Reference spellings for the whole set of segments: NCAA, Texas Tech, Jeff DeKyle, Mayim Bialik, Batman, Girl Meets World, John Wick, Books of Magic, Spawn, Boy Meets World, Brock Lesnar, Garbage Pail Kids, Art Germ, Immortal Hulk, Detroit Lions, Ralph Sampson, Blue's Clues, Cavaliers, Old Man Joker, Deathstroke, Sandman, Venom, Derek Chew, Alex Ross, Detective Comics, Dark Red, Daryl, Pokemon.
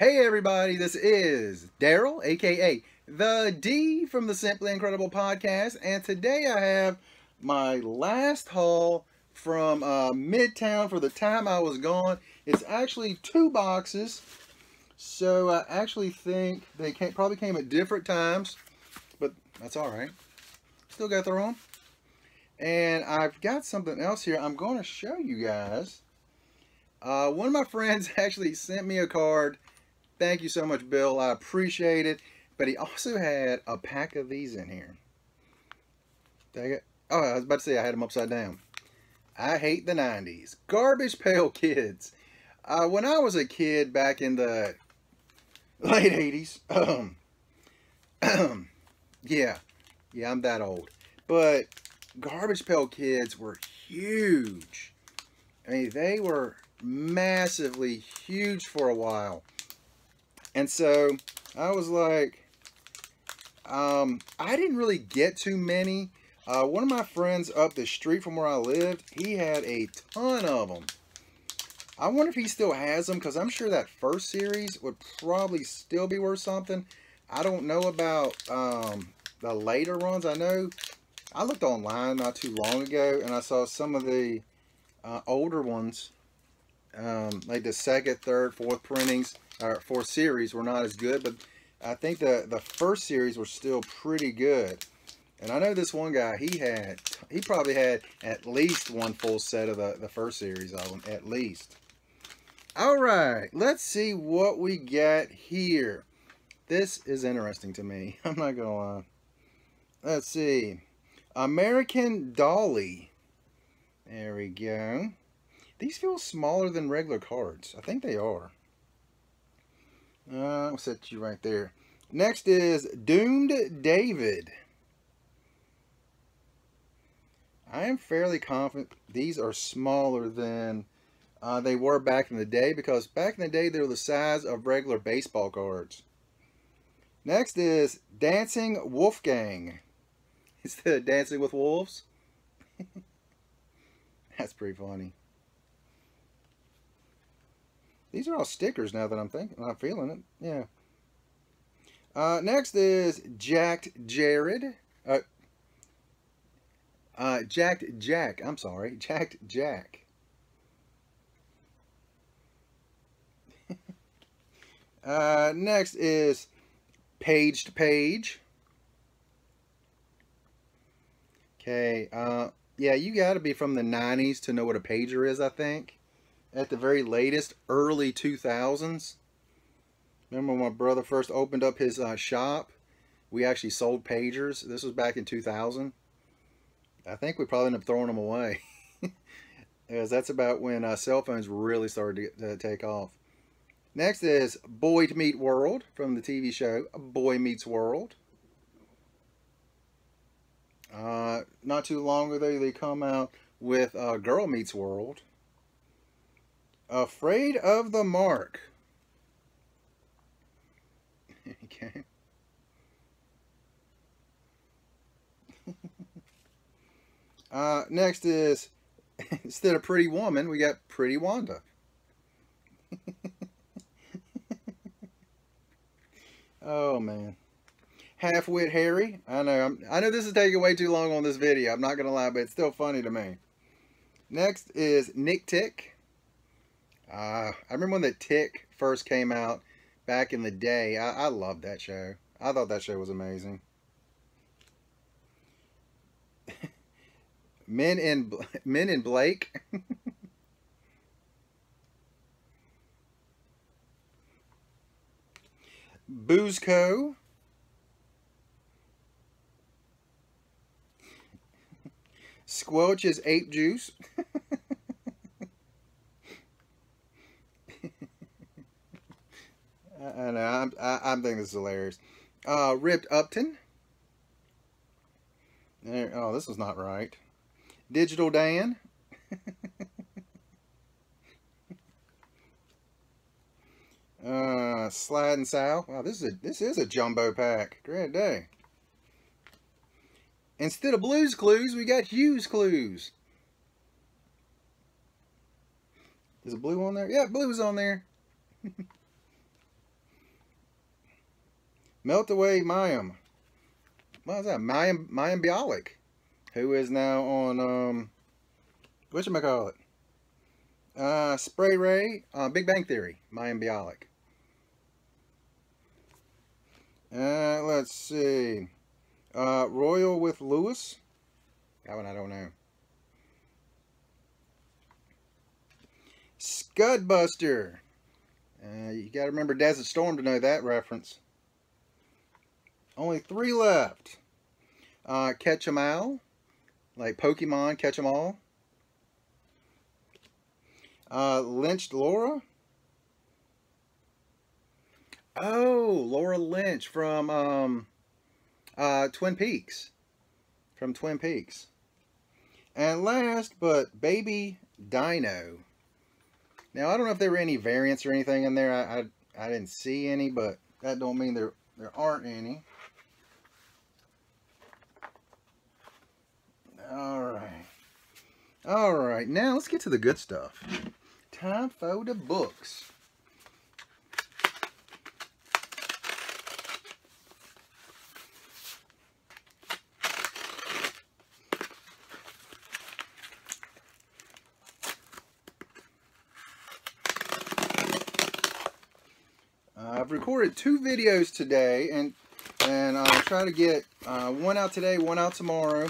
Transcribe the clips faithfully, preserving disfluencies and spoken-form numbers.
Hey everybody, this is Daryl, aka The D from the Simply Incredible Podcast, and today I have my last haul from uh, Midtown for the time I was gone. It's actually two boxes, so I actually think they came, probably came at different times, but that's alright. Still got their own. And I've got something else here I'm going to show you guys. Uh, one of my friends actually sent me a card. Thank you so much, Bill. I appreciate it. But he also had a pack of these in here. Dang it. Oh, I was about to say I had them upside down. I hate the nineties. Garbage Pail Kids. Uh, when I was a kid back in the late eighties. Um, yeah. Yeah, I'm that old. But Garbage Pail Kids were huge. I mean, they were massively huge for a while. And so I was like, um, I didn't really get too many. Uh, one of my friends up the street from where I lived, he had a ton of them. I wonder if he still has them, because I'm sure that first series would probably still be worth something. I don't know about um, the later ones. I know I looked online not too long ago, and I saw some of the uh, older ones, um, like the second, third, fourth printings. Our four series were not as good, but I think the the first series were still pretty good. And I know this one guy, he had he probably had at least one full set of the the first series of them, at least. All right, let's see what we got here. This is interesting to me. I'm not gonna lie. Let's see, American Dolly. There we go. These feel smaller than regular cards. I think they are. Uh, I'll set you right there. Next is Doomed David. I am fairly confident these are smaller than uh, they were back in the day, because back in the day they were the size of regular baseball cards. Next is Dancing Wolfgang. Instead of Dancing with Wolves. That's pretty funny. These are all stickers now that I'm thinking, I'm feeling it. Yeah. Uh, next is Jacked Jared. Uh, uh, Jacked Jack. I'm sorry. Jacked Jack. uh, next is Paged Page. Okay. Uh, yeah, you got to be from the nineties to know what a pager is, I think. At the very latest, early two thousands. Remember when my brother first opened up his uh, shop? We actually sold pagers. This was back in two thousand. I think we probably ended up throwing them away. Because that's about when uh, cell phones really started to, to take off. Next is Boy Meets World from the T V show Boy Meets World. Uh, not too long ago, they come out with uh, Girl Meets World. Afraid of the Mark. Okay. uh, next is, instead of Pretty Woman, we got Pretty Wanda. Oh, man. Half-Wit Harry. I know, I'm, I know this is taking way too long on this video. I'm not going to lie, but it's still funny to me. Next is Nick Tick. Uh, I remember when The Tick first came out back in the day. I, I loved that show. I thought that show was amazing. Men in Men in Blake. Booze Co. Squelch's Ape Juice. I know, I'm, I, I'm thinking this is hilarious. Uh, Ripped Upton. There, oh, this was not right. Digital Dan. uh, Sliding Sal. Wow, this is, a, this is a jumbo pack. Great day. Instead of Blue's Clues, we got Hughes Clues. Is it blue on there? Yeah, blue's on there. Melt Away Mayim. What is that? Mayim, Mayim Bialik, who is now on, um, whatchamacallit? Uh, Spray Ray, uh, Big Bang Theory, Mayim Bialik. Uh, let's see. Uh, Royal with Lewis. That one I don't know. Scudbuster. Uh, you gotta remember Desert Storm to know that reference. Only three left. Uh, catch 'em all. Like Pokemon, catch 'em all. Uh, Lynched Laura. Oh, Laura Lynch from um, uh, Twin Peaks. From Twin Peaks. And last, but Baby Dino. Now, I don't know if there were any variants or anything in there. I, I, I didn't see any, but that don't mean there, there aren't any. Alright. Alright, now let's get to the good stuff. Time for the books. I've recorded two videos today, and and I'll try to get uh, one out today, one out tomorrow.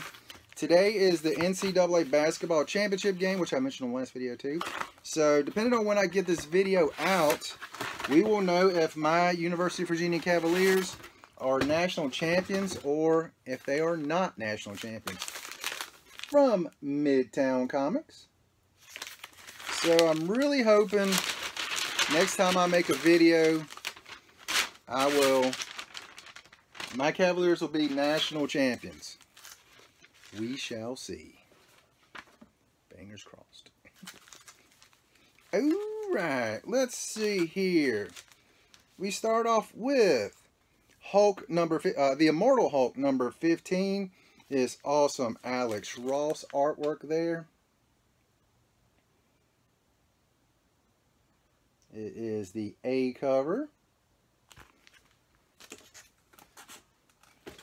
Today is the N C double A basketball championship game, which I mentioned in the last video too. So depending on when I get this video out, we will know if my University of Virginia Cavaliers are national champions or if they are not national champions. From Midtown Comics. So I'm really hoping next time I make a video, I will, my Cavaliers will be national champions. We shall see. Fingers crossed. Alright, let's see here. We start off with Hulk number, uh, the Immortal Hulk number fifteen. Is awesome Alex Ross artwork there. It is the A cover.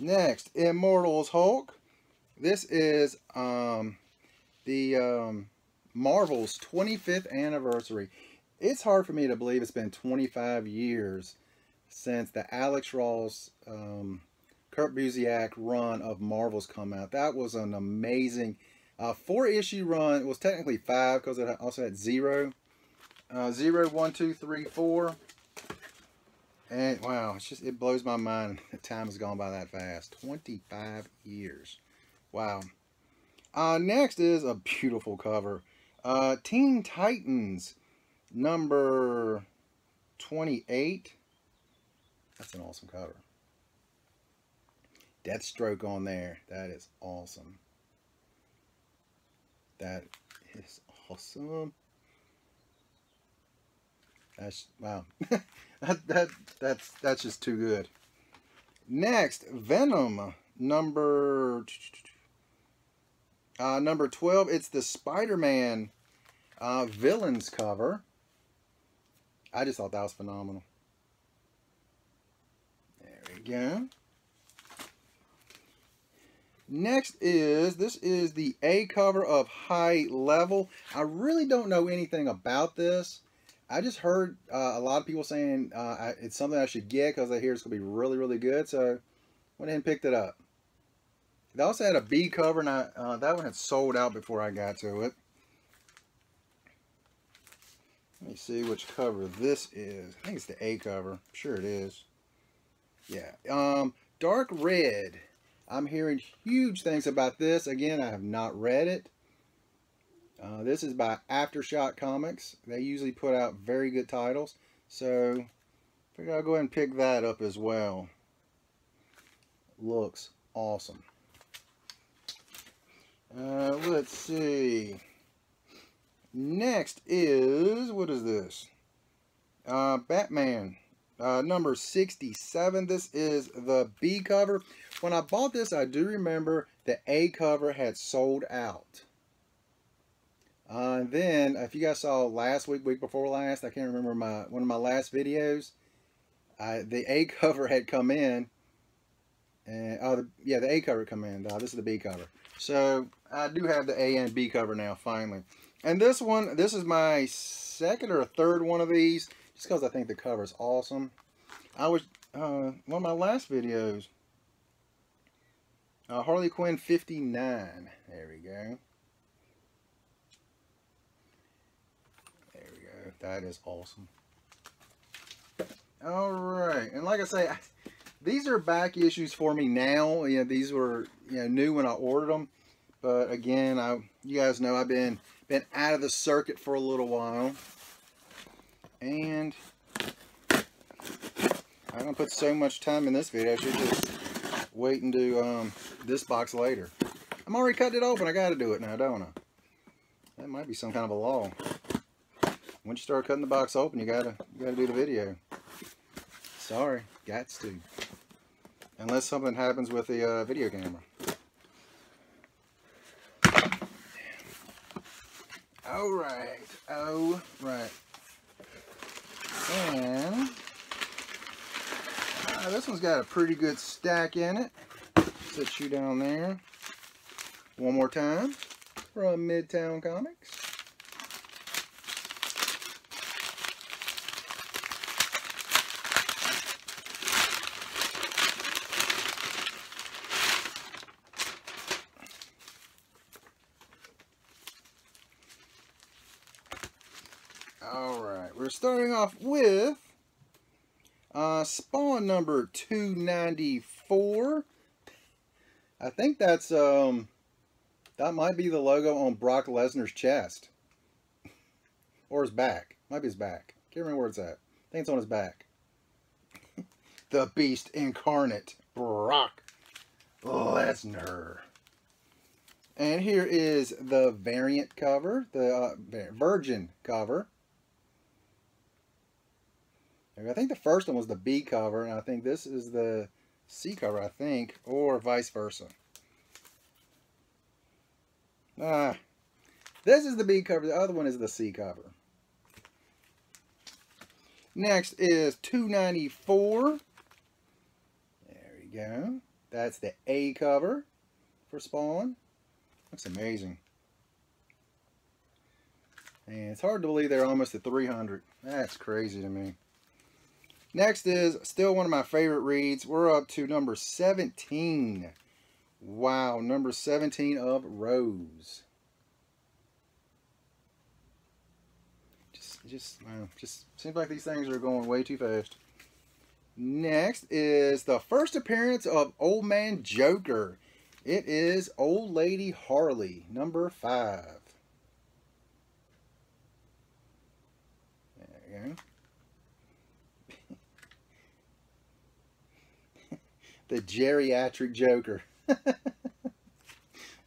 Next, Immortals Hulk. This is um, the um, Marvel's twenty-fifth anniversary. It's hard for me to believe it's been twenty-five years since the Alex Ross, um, Kurt Busiak run of Marvel's come out. That was an amazing uh, four-issue run. It was technically five because it also had zero. Uh, zero, one, two, three, four. And wow, it's just, it blows my mind that time has gone by that fast. twenty-five years. Wow. Uh, next is a beautiful cover. Uh, Teen Titans, number twenty-eight. That's an awesome cover. Deathstroke on there. That is awesome. That is awesome. That's, wow. that, that, that's, that's just too good. Next, Venom, number... Uh, number twelve, it's the Spider-Man uh, Villains cover. I just thought that was phenomenal. There we go. Next is, this is the A cover of High Level. I really don't know anything about this. I just heard uh, a lot of people saying uh, I, it's something I should get because I hear it's going to be really, really good. So I went ahead and picked it up. They also had a B cover, and I, uh, that one had sold out before I got to it. Let me see which cover this is. I think it's the A cover. I'm sure it is. Yeah. Um, Dark Red. I'm hearing huge things about this. Again, I have not read it. Uh, this is by Aftershock Comics. They usually put out very good titles. So, I figure I'll go ahead and pick that up as well. Looks awesome. Uh, let's see. Next is, what is this? Uh, Batman, uh, number sixty-seven. This is the B cover. When I bought this, I do remember the A cover had sold out. Uh, and then, if you guys saw last week, week before last, I can't remember my one of my last videos. I, the A cover had come in, and oh the, yeah, the A cover come in. Oh, this is the B cover. So I do have the A and B cover now finally. And this one, this is my second or third one of these, just because I think the cover is awesome. I was uh, one of my last videos, uh, Harley Quinn fifty-nine. There we go. There we go. That is awesome. All right, and like I say, I, these are back issues for me now. You know, these were you know new when I ordered them, but again, I you guys know I've been been out of the circuit for a little while, and I don't put so much time in this video. I should just wait and do um, this box later. I'm already cutting it open. I got to do it now, don't I? That might be some kind of a law. Once you start cutting the box open, you gotta you gotta do the video. Sorry, gots to. Unless something happens with the uh, video camera. All right, all right, and. Uh, this one's got a pretty good stack in it. Sit you down there. One more time from Midtown Comics. All right, we're starting off with Uh, Spawn number two ninety-four. I think that's, um, that might be the logo on Brock Lesnar's chest. Or his back. Might be his back. Can't remember where it's at. I think it's on his back. The Beast Incarnate, Brock Lesnar. And here is the variant cover, the uh, Virgin cover. I think the first one was the B cover, and I think this is the C cover, I think, or vice versa. Ah, this is the B cover. The other one is the C cover. Next is two ninety-four. There we go. That's the A cover for Spawn. Looks amazing. And it's hard to believe they're almost at three hundred. That's crazy to me. Next is still one of my favorite reads. We're up to number seventeen. Wow, number seventeen of Rose. Just, just, wow, just seems like these things are going way too fast. Next is the first appearance of Old Man Joker. It is Old Lady Harley, number five. There we go. The geriatric Joker.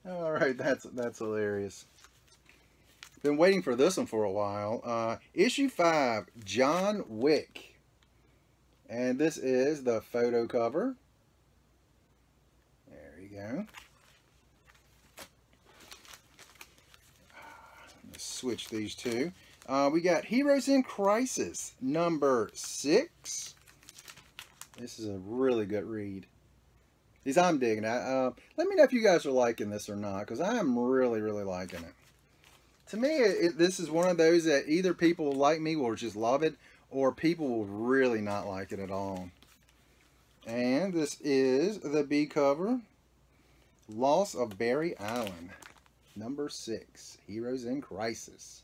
All right, that's that's hilarious. Been waiting for this one for a while. Uh, issue five, John Wick, and this is the photo cover. There you go. Let's switch these two. Uh, we got Heroes in Crisis number six. This is a really good read. These I'm digging. I, uh, let me know if you guys are liking this or not, because I am really, really liking it. To me, it, it, this is one of those that either people like me will just love it, or people will really not like it at all. And this is the B cover, Loss of Barry Allen, number six, Heroes in Crisis.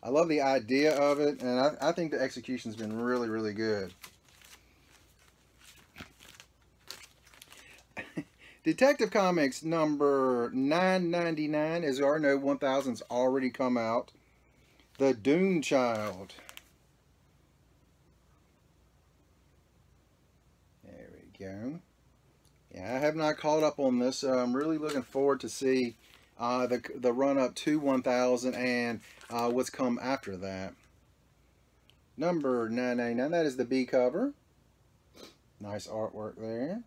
I love the idea of it, and I, I think the execution's been really, really good. Detective Comics number nine ninety-nine, as there are no one thousands already come out. The Doom Child. There we go. Yeah, I have not caught up on this. So I'm really looking forward to see uh, the, the run up to one thousand and uh, what's come after that. Number nine ninety-nine, that is the B cover. Nice artwork there.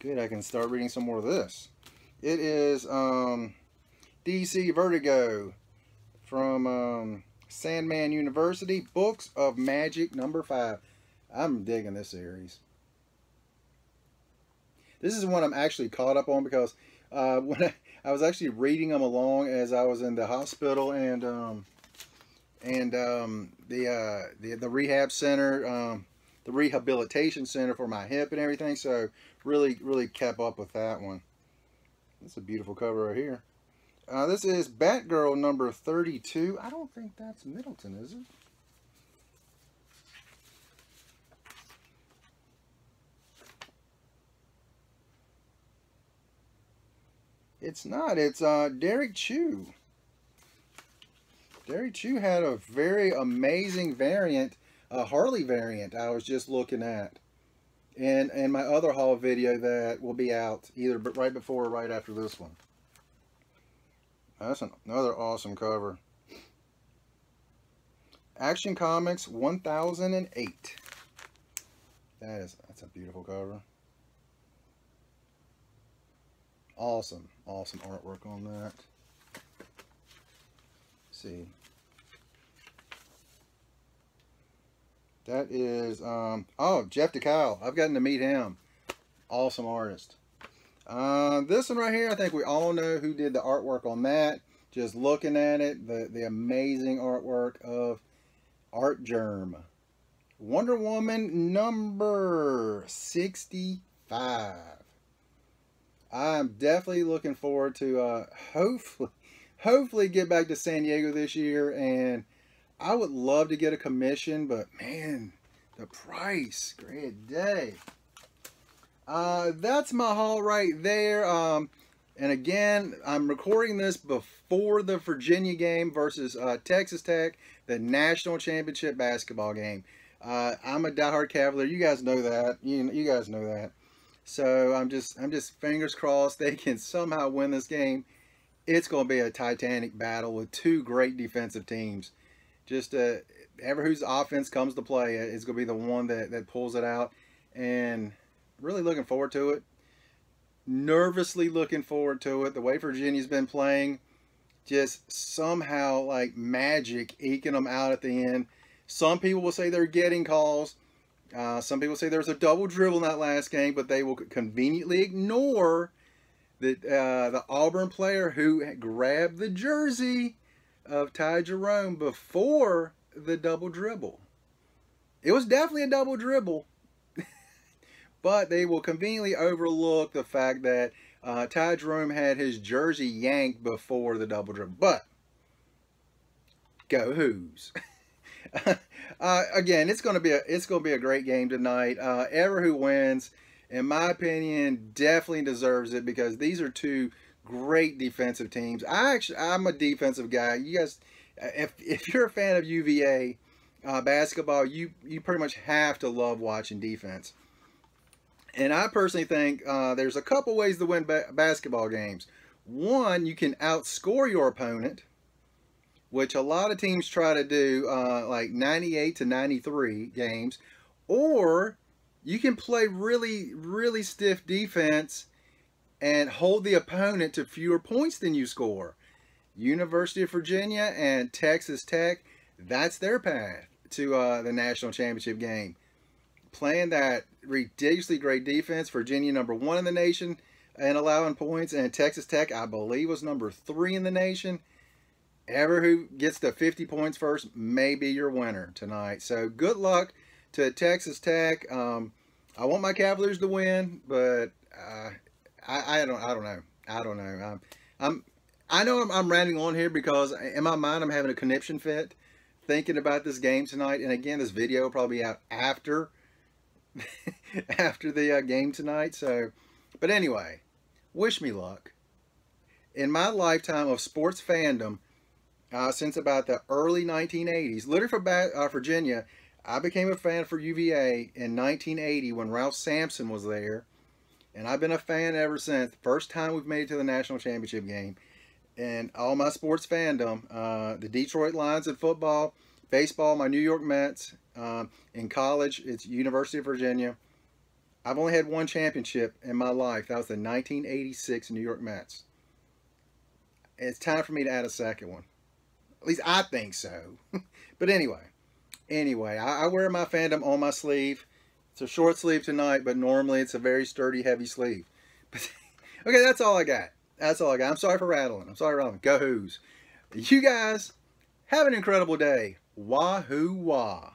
Good, I can start reading some more of this. It is um, D C Vertigo from um, Sandman University, Books of Magic number five. I'm digging this series. This is one I'm actually caught up on because uh, when I, I was actually reading them along as I was in the hospital and um, and um, the, uh, the the rehab center, um, the rehabilitation center for my hip and everything. So really, really kept up with that one. That's a beautiful cover right here. Uh, this is Batgirl number thirty-two. I don't think that's Middleton, is it? It's not. It's uh, Derek Chew. Derek Chew had a very amazing variant, a Harley variant I was just looking at. And, and my other haul video that will be out either but right before or right after this one. That's another awesome cover. Action Comics one thousand eight. That is, that's a beautiful cover. Awesome, awesome artwork on that. Let's see, that is um, oh, Jeff DeKyle. I've gotten to meet him. Awesome artist. Uh, this one right here, I think we all know who did the artwork on that. Just looking at it, the, the amazing artwork of Art Germ. Wonder Woman number sixty-five. I'm definitely looking forward to uh, hopefully, hopefully get back to San Diego this year. And I would love to get a commission, but man, the price, great day. Uh, that's my haul right there. Um, and again, I'm recording this before the Virginia game versus uh, Texas Tech, the national championship basketball game. Uh, I'm a diehard Cavalier. You guys know that. You you guys know that. So I'm just I'm just fingers crossed they can somehow win this game. It's going to be a titanic battle with two great defensive teams. Just uh, ever whose offense comes to play is going to be the one that that pulls it out. And really looking forward to it. Nervously looking forward to it. The way Virginia's been playing, just somehow like magic eking them out at the end. Some people will say they're getting calls. Uh, some people say there was a double dribble in that last game, but they will conveniently ignore the, uh, the Auburn player who grabbed the jersey of Ty Jerome before the double dribble. It was definitely a double dribble. But they will conveniently overlook the fact that uh, Ty Jerome had his jersey yanked before the double dribble. But, go Hoos. uh, again, it's going to be a, it's going to be a great game tonight. Uh, ever who wins, in my opinion, definitely deserves it because these are two great defensive teams. I actually, I'm a defensive guy. You guys, if, if you're a fan of U V A uh, basketball, you, you pretty much have to love watching defense. And I personally think uh, there's a couple ways to win ba basketball games. One, you can outscore your opponent, which a lot of teams try to do, uh, like ninety-eight to ninety-three games. Or you can play really, really stiff defense and hold the opponent to fewer points than you score. University of Virginia and Texas Tech, that's their path to uh, the national championship game. Playing that ridiculously great defense. Virginia number one in the nation and allowing points, and Texas Tech I believe was number three in the nation. Ever who gets to fifty points first may be your winner tonight. So good luck to Texas Tech. um, I want my Cavaliers to win, but uh, I, I don't I don't know I don't know I'm, I'm I know I'm, I'm ranting on here because in my mind I'm having a conniption fit thinking about this game tonight. And again, this video will probably be out after after the uh, game tonight. So, but anyway, wish me luck. In my lifetime of sports fandom, uh, since about the early nineteen eighties, literally for uh, Virginia, I became a fan for U V A in nineteen eighty when Ralph Sampson was there, and I've been a fan ever since. First time we've made it to the national championship game, and all my sports fandom, uh, the Detroit Lions in football, baseball, my New York Mets. Um, in college, it's University of Virginia. I've only had one championship in my life. That was the nineteen eighty-six New York Mets. It's time for me to add a second one. At least I think so. But anyway, anyway, I, I wear my fandom on my sleeve. It's a short sleeve tonight, but normally it's a very sturdy, heavy sleeve. But, okay, that's all I got. That's all I got. I'm sorry for rattling. I'm sorry for rattling. Go Who's. You guys, have an incredible day. Wahoo wah.